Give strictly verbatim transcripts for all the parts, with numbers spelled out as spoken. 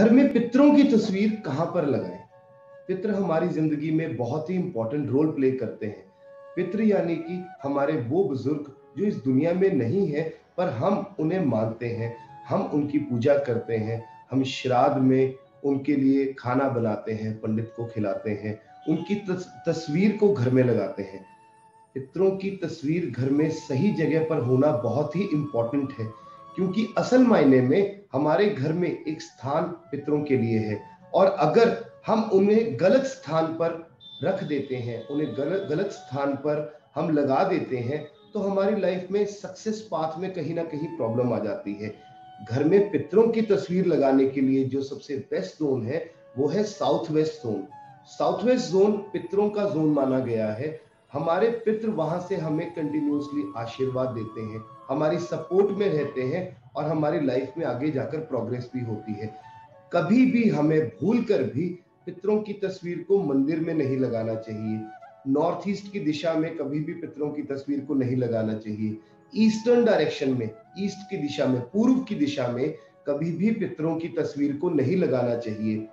घर में पितरों की तस्वीर कहां पर लगाएं? पितर हमारी जिंदगी में बहुत ही इंपॉर्टेंट रोल प्ले करते हैं। पितर यानी कि हमारे वो बुजुर्ग जो इस दुनिया में नहीं है, पर हम उन्हें मानते हैं, हम उनकी पूजा करते हैं, हम श्राद्ध में उनके लिए खाना बनाते हैं, पंडित को खिलाते हैं, उनकी तस, तस्वीर को घर में लगाते हैं। पितरों की तस्वीर घर में सही जगह पर होना बहुत ही इम्पोर्टेंट है, क्योंकि असल मायने में हमारे घर में एक स्थान पितरों के लिए है, और अगर हम उन्हें गलत स्थान पर रख देते हैं, उन्हें गलत गलत स्थान पर हम लगा देते हैं, तो हमारी लाइफ में सक्सेस पाथ में कहीं ना कहीं प्रॉब्लम आ जाती है। घर में पितरों की तस्वीर लगाने के लिए जो सबसे बेस्ट जोन है वो है south west zone. South west zone पितरों का जोन माना गया है। हमारे पितर वहां से हमें कंटिन्यूअसली आशीर्वाद देते हैं, हमारी सपोर्ट में रहते हैं, और हमारी लाइफ में आगे जाकर प्रोग्रेस भी होती है। कभी भी हमें भूल कर भी पितरों की तस्वीर को मंदिर में नहीं लगाना चाहिए। नॉर्थ ईस्ट की दिशा में कभी भी पितरों की तस्वीर को नहीं लगाना चाहिए। ईस्टर्न डायरेक्शन में, ईस्ट की दिशा में, पूर्व की दिशा में कभी भी पितरों की तस्वीर को नहीं लगाना चाहिए।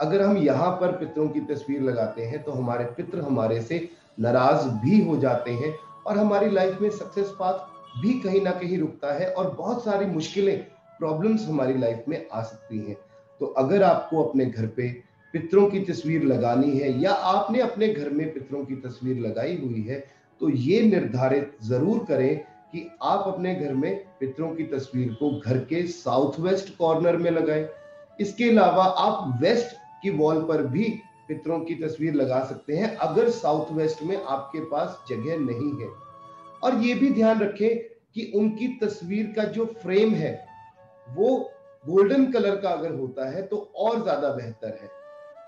अगर हम यहाँ पर पितरों की तस्वीर लगाते हैं तो हमारे पितर हमारे से नाराज भी हो जाते हैं, और हमारी लाइफ में सक्सेस पाथ भी कहीं ना कहीं रुकता है, और बहुत सारी मुश्किलें, प्रॉब्लम्स हमारी लाइफ में आ सकती हैं। तो अगर आपको अपने घर पे पितरों की तस्वीर लगानी है, या आपने अपने घर में पितरों की तस्वीर लगाई हुई है, तो ये निर्धारित जरूर करें कि आप अपने घर में पितरों की तस्वीर को घर के साउथ वेस्ट कॉर्नर में लगाएं। इसके अलावा आप वेस्ट की वॉल पर भी पितरों की तस्वीर लगा सकते हैं, अगर साउथ वेस्ट में आपके पास जगह नहीं है। और ये भी ध्यान रखें कि उनकी तस्वीर का जो फ्रेम है वो गोल्डन कलर का अगर होता है तो और ज्यादा बेहतर है।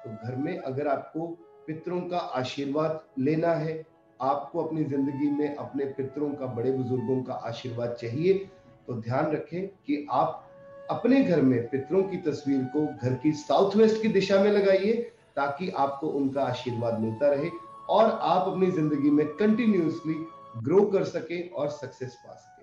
तो घर में अगर आपको पितरों का आशीर्वाद लेना है, आपको अपनी जिंदगी में अपने पितरों का, बड़े बुजुर्गों का आशीर्वाद चाहिए, तो ध्यान रखें कि आप अपने घर में पितरों की तस्वीर को घर की साउथ वेस्ट की दिशा में लगाइए, ताकि आपको उनका आशीर्वाद मिलता रहे और आप अपनी जिंदगी में कंटिन्यूअसली ग्रो कर सके और सक्सेस पा सके।